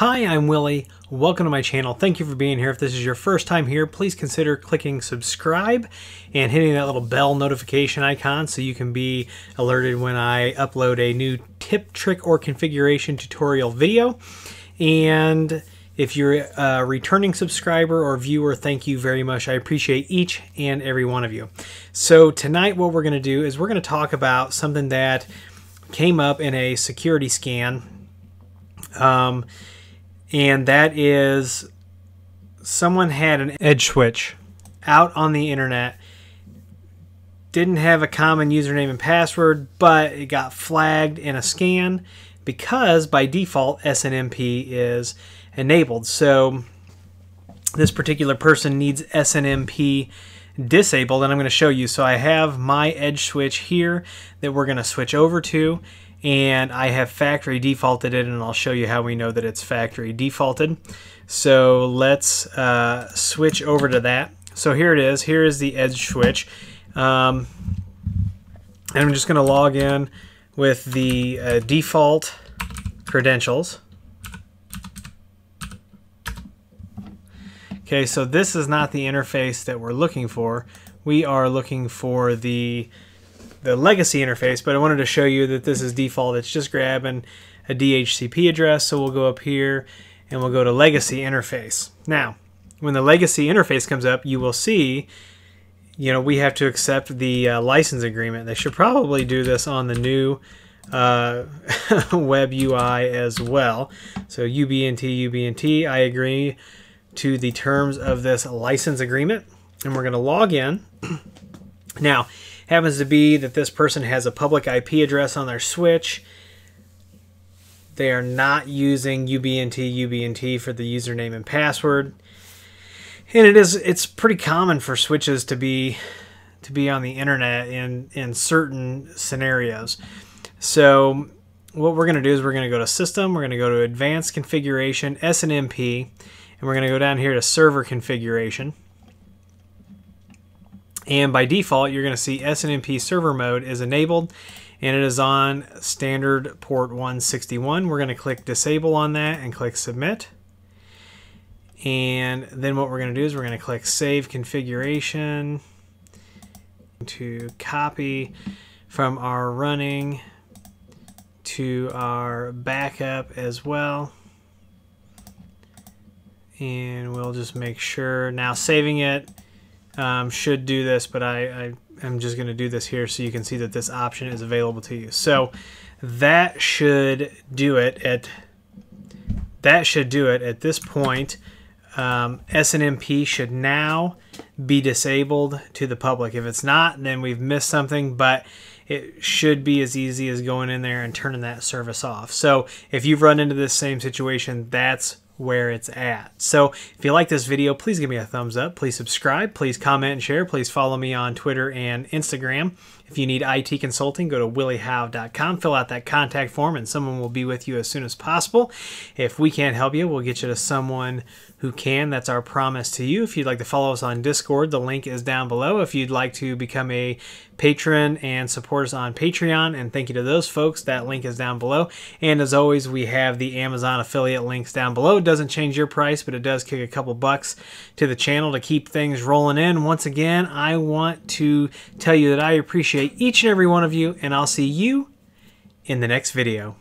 Hi, I'm Willie. Welcome to my channel. Thank you for being here. If this is your first time here, please consider clicking subscribe and hitting that little bell notification icon so you can be alerted when I upload a new tip, trick, or configuration tutorial video. And if you're a returning subscriber or viewer, thank you very much. I appreciate each and every one of you. So tonight what we're going to do is we're going to talk about something that came up in a security scan. And that is someone had an edge switch out on the internet, didn't have a common username and password, but it got flagged in a scan because by default SNMP is enabled. So this particular person needs SNMP disabled, and I'm going to show you. So I have my edge switch here that we're going to switch over to, and I have factory defaulted it, and I'll show you how we know that it's factory defaulted. So let's switch over to that. So here it is. Here is the edge switch. And I'm just going to log in with the default credentials. Okay, so this is not the interface that we're looking for. We are looking for the legacy interface, but I wanted to show you that this is default. It's just grabbing a DHCP address, so we'll go up here and we'll go to legacy interface. Now, when the legacy interface comes up, you will see, you know, we have to accept the license agreement. They should probably do this on the new web UI as well. So UBNT, I agree to the terms of this license agreement, and we're going to log in. Now, happens to be that this person has a public IP address on their switch. They are not using UBNT for the username and password. And it's pretty common for switches to be on the internet in certain scenarios. So what we're going to do is we're going to go to System, we're going to go to Advanced Configuration, SNMP, and we're going to go down here to Server Configuration. And by default, you're going to see SNMP server mode is enabled, and it is on standard port 161. We're going to click disable on that and click submit. And then what we're going to do is we're going to click save configuration to copy from our running to our backup as well. And we'll just make sure now saving it. Should do this, but I'm just going to do this here so you can see that this option is available to you. So that should do it at this point. SNMP should now be disabled to the public. If it's not, then we've missed something, but it should be as easy as going in there and turning that service off. So if you've run into this same situation, that's where it's at. So if you like this video, please give me a thumbs up, please subscribe, please comment and share, please follow me on Twitter and Instagram. If you need IT consulting, go to williehowe.com, fill out that contact form, and someone will be with you as soon as possible. If we can't help you, we'll get you to someone who can. That's our promise to you. If you'd like to follow us on Discord, the link is down below. If you'd like to become a patron and support us on Patreon, and thank you to those folks, that link is down below. And as always, we have the Amazon affiliate links down below. It doesn't change your price, but it does kick a couple bucks to the channel to keep things rolling in. Once again, I want to tell you that I appreciate each and every one of you, and I'll see you in the next video.